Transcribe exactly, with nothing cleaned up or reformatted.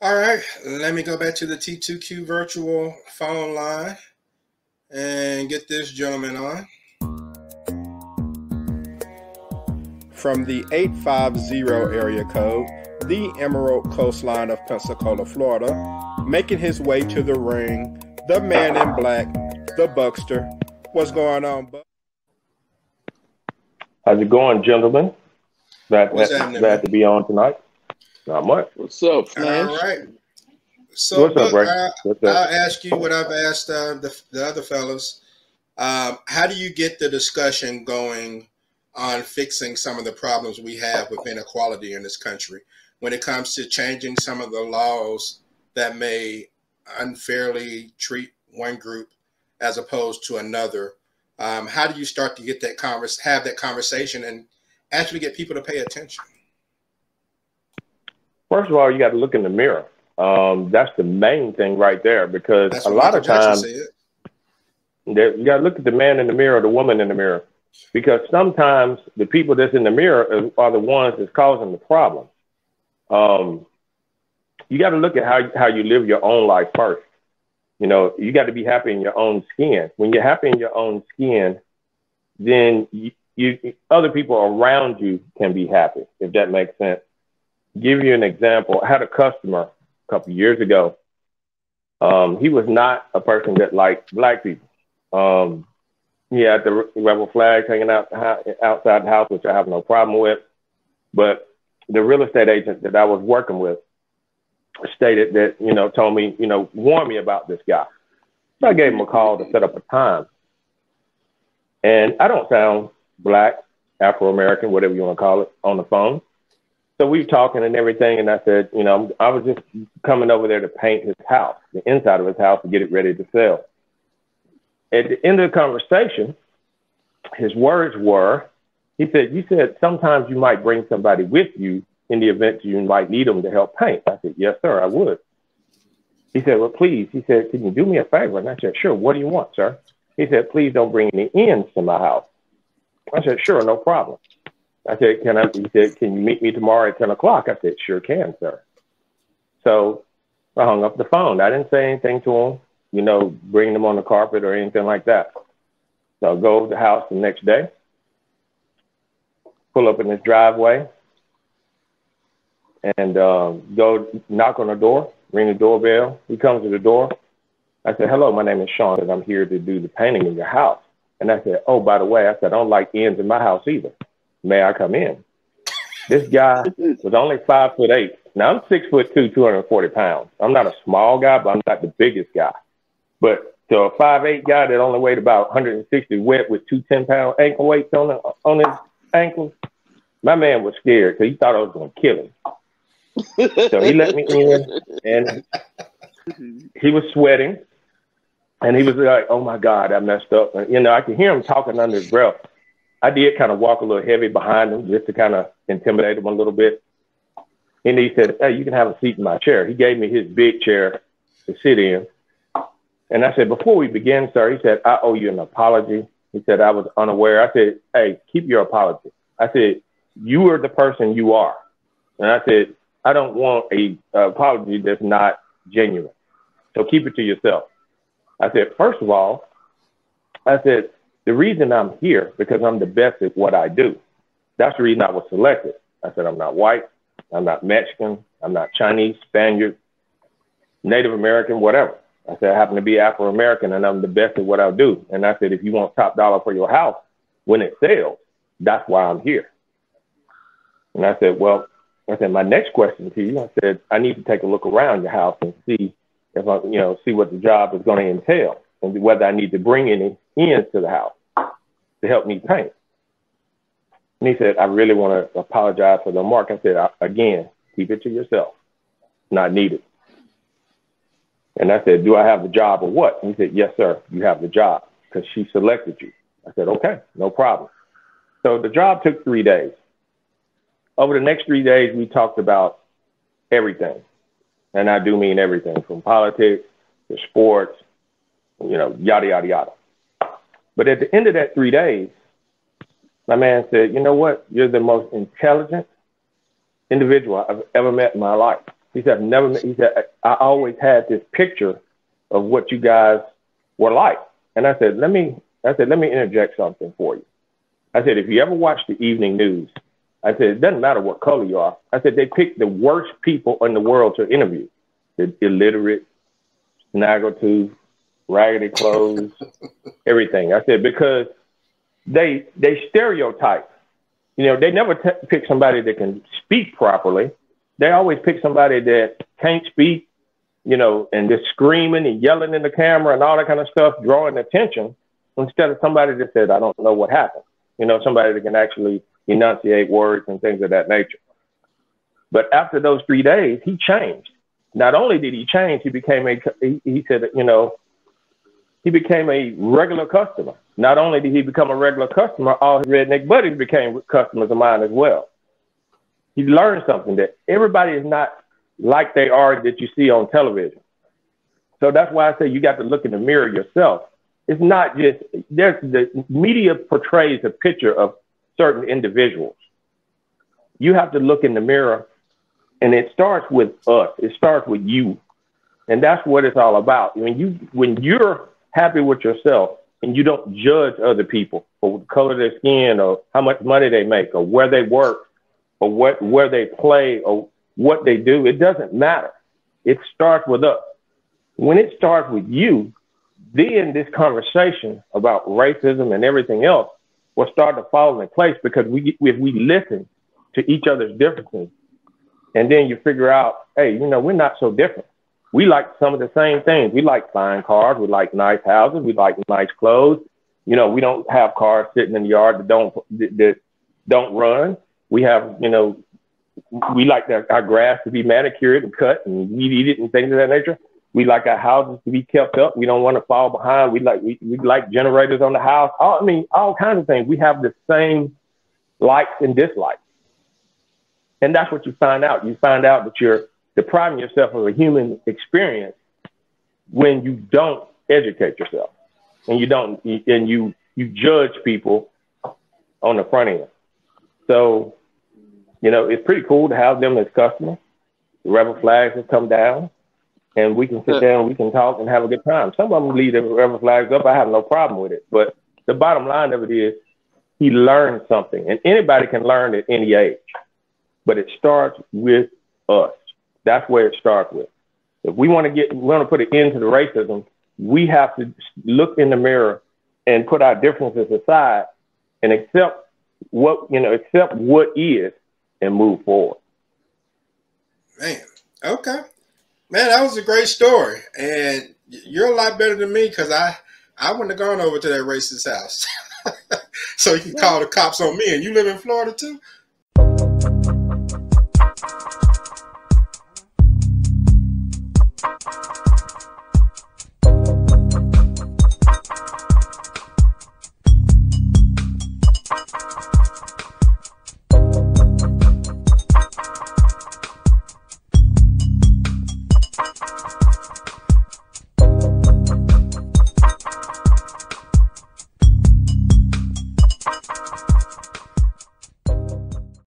All right, let me go back to the T two Q virtual phone line and get this gentleman on. From the eight five zero area code, the Emerald Coastline of Pensacola, Florida, making his way to the ring, the man in black, the Buckster. What's going on, Buck? How's it going, gentlemen? Glad, glad, glad to be on tonight. Not much. What's up, man? All right. So What's up, Buck, I, What's up? I'll ask you what I've asked uh, the, the other fellows. Um, how do you get the discussion going on fixing some of the problems we have with inequality in this country when it comes to changing some of the laws that may unfairly treat one group as opposed to another? Um, how do you start to get that converse, have that conversation and actually get people to pay attention? First of all, you got to look in the mirror. Um, that's the main thing right there, because that's a lot Michael of times there, you got to look at the man in the mirror, the woman in the mirror, because sometimes the people that's in the mirror are the ones that's causing the problem. Um, you got to look at how, how you live your own life first. You know, you got to be happy in your own skin. When you're happy in your own skin, then you, you other people around you can be happy, if that makes sense. Give you an example. I had a customer a couple years ago. Um, he was not a person that liked black people. Um, he had the rebel flags hanging out outside the house, which I have no problem with. But the real estate agent that I was working with stated that, you know, told me, you know, warn me about this guy. So I gave him a call to set up a time. And I don't sound black, Afro-American, whatever you want to call it, on the phone. So we were talking and everything, and I said, you know, I was just coming over there to paint his house, the inside of his house, to get it ready to sell. At the end of the conversation, his words were, he said, you said sometimes you might bring somebody with you in the event you might need them to help paint. I said, yes, sir, I would. He said, well, please. He said, can you do me a favor? And I said, sure, what do you want, sir? He said, please don't bring any ends to my house. I said, sure, no problem. I said, can I, he said, can you meet me tomorrow at ten o'clock? I said, sure can, sir. So I hung up the phone. I didn't say anything to him, you know, bring them on the carpet or anything like that. So I go over to the house the next day, pull up in his driveway, and um, go knock on the door, ring the doorbell. He comes to the door. I said, hello, my name is Sean, and I'm here to do the painting in your house. And I said, oh, by the way, I said, I don't like ends in my house either. May I come in? This guy was only five foot eight. Now I'm six foot two, two hundred forty pounds. I'm not a small guy, but I'm not the biggest guy. But to a five eight guy that only weighed about one hundred sixty wet with two ten pound ankle weights on, the, on his ankles, my man was scared because he thought I was going to kill him. So he let me in, and he was sweating, and he was like, oh my God, I messed up. And, you know, I could hear him talking under his breath. I did kind of walk a little heavy behind him just to kind of intimidate him a little bit. And he said, hey, you can have a seat in my chair. He gave me his big chair to sit in. And I said, before we begin, sir, he said, I owe you an apology. He said, I was unaware. I said, hey, keep your apology. I said, you are the person you are. And I said, I don't want a uh, apology that's not genuine. So keep it to yourself. I said, first of all, I said, the reason I'm here, because I'm the best at what I do. That's the reason I was selected. I said, I'm not white. I'm not Mexican. I'm not Chinese, Spaniard, Native American, whatever. I said, I happen to be Afro-American, and I'm the best at what I do. And I said, if you want top dollar for your house when it sells, that's why I'm here. And I said, well, I said, my next question to you, I said, I need to take a look around your house and see if I, you know, see what the job is going to entail and whether I need to bring any ends to the house to help me paint. And he said, I really want to apologize for the remark. I said, I, again, keep it to yourself. Not needed. And I said, do I have the job or what? And he said, yes, sir, you have the job because she selected you. I said, okay, no problem. So the job took three days. Over the next three days, we talked about everything. And I do mean everything, from politics to sports, you know, yada, yada, yada. But at the end of that three days, my man said, you know what? You're the most intelligent individual I've ever met in my life. He said, I've never met, he said, I always had this picture of what you guys were like. And I said, let me, I said, let me interject something for you. I said, if you ever watch the evening news, I said, it doesn't matter what color you are. I said, they pick the worst people in the world to interview. The illiterate, snaggletooth, raggedy clothes, everything. I said, because they, they stereotype. You know, they never t pick somebody that can speak properly. They always pick somebody that can't speak, you know, and just screaming and yelling in the camera and all that kind of stuff, drawing attention, instead of somebody that said, I don't know what happened. You know, somebody that can actually enunciate words and things of that nature. But after those three days, he changed. Not only did he change, he became a, he, he said, you know, he became a regular customer. Not only did he become a regular customer, all his redneck buddies became customers of mine as well. He learned something, that everybody is not like they are that you see on television. So that's why I say you got to look in the mirror yourself. It's not just, there's, the media portrays a picture of certain individuals. You have to look in the mirror, and it starts with us. It starts with you. And that's what it's all about. When you, when you're happy with yourself and you don't judge other people for the color of their skin or how much money they make or where they work or what, where they play or what they do, it doesn't matter. It starts with us. When it starts with you, then this conversation about racism and everything else will start to fall in place, because we, if we listen to each other's differences, and then you figure out, hey, you know, we're not so different. We like some of the same things. We like fine cars. We like nice houses. We like nice clothes. You know, we don't have cars sitting in the yard that don't, that, that don't run. We have, you know, we like the, our grass to be manicured and cut and we eat it and things of that nature. We like our houses to be kept up. We don't want to fall behind. We like, we, we like generators on the house. All, I mean, all kinds of things. We have the same likes and dislikes. And that's what you find out. You find out that you're depriving yourself of a human experience when you don't educate yourself and you don't, and you, you judge people on the front end. So, you know, it's pretty cool to have them as customers. The rebel flags have come down and we can sit down, we can talk and have a good time. Some of them leave the rebel flags up. I have no problem with it, but the bottom line of it is he learned something, and anybody can learn at any age, but it starts with us. That's where it starts with. If we want to get, we want to put an end to the racism, we have to look in the mirror and put our differences aside and accept what, you know, accept what is and move forward. Man, okay. Man, that was a great story. And you're a lot better than me, because I, I wouldn't have gone over to that racist house. So you can call the cops on me. And you live in Florida too?